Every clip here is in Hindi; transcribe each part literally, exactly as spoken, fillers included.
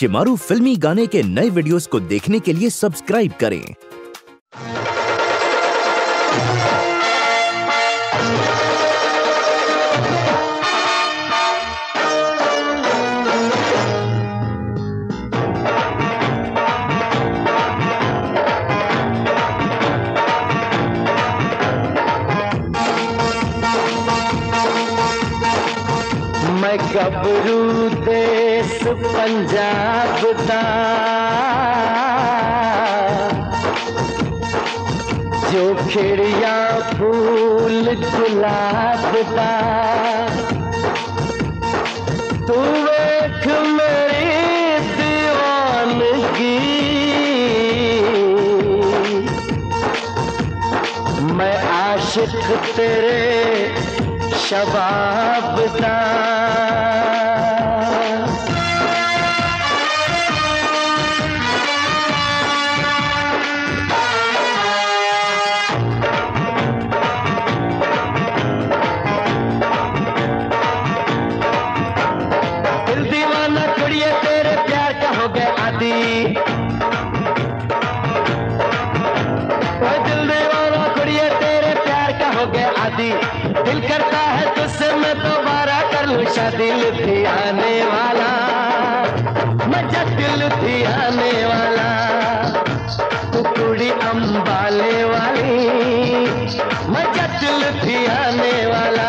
चिमारू फिल्मी गाने के नए वीडियोस को देखने के लिए सब्सक्राइब करें। मैं गबरू देश पंजाब दा जो खिड़िया फूल गुलाब दा तू वेख मेरी दीवानगी। मैं आशिक तेरे शबाब दा। दिल करता है तुझसे मैं दोबारा कर लूं शादी। थी आने वाला मजा दिल थी आने वाला तू कुड़ी अम्बाले वाली मजा दिल थी आने वाला।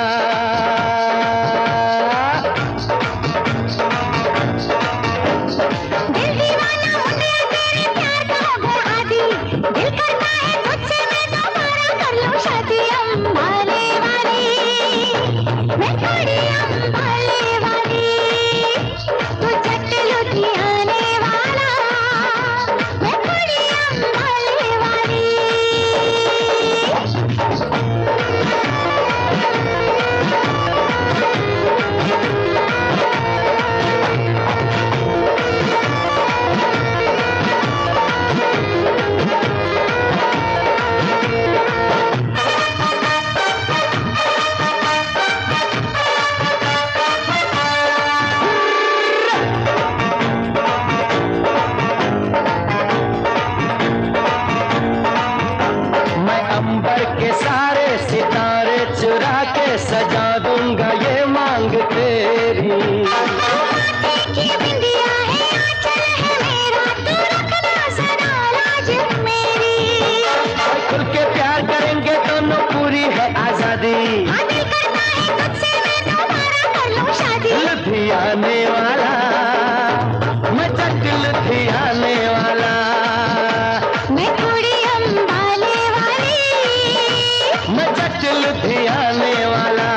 सजा दूंगा ये मांग तेरी की बिंदिया है आंचल है मेरा तू रखना सदा लाज मेरी। खुल के प्यार करेंगे दोनों पूरी है आजादी। दिल करता है तुझसे मैं दोबारा कर लूं शादी। लुधी आने वाला मजा दिल थी आने वाला मैं थोड़ी अम्बाले वाली मजा दिल थी आने वाला।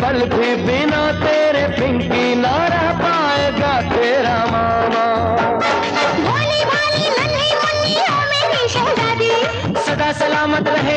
पल भी बिना तेरे पिंकी ना रह पाएगा तेरा मामा। भोली भाली नन्ही मुन्नी हो मेरी शहजादी सदा सलामत रहे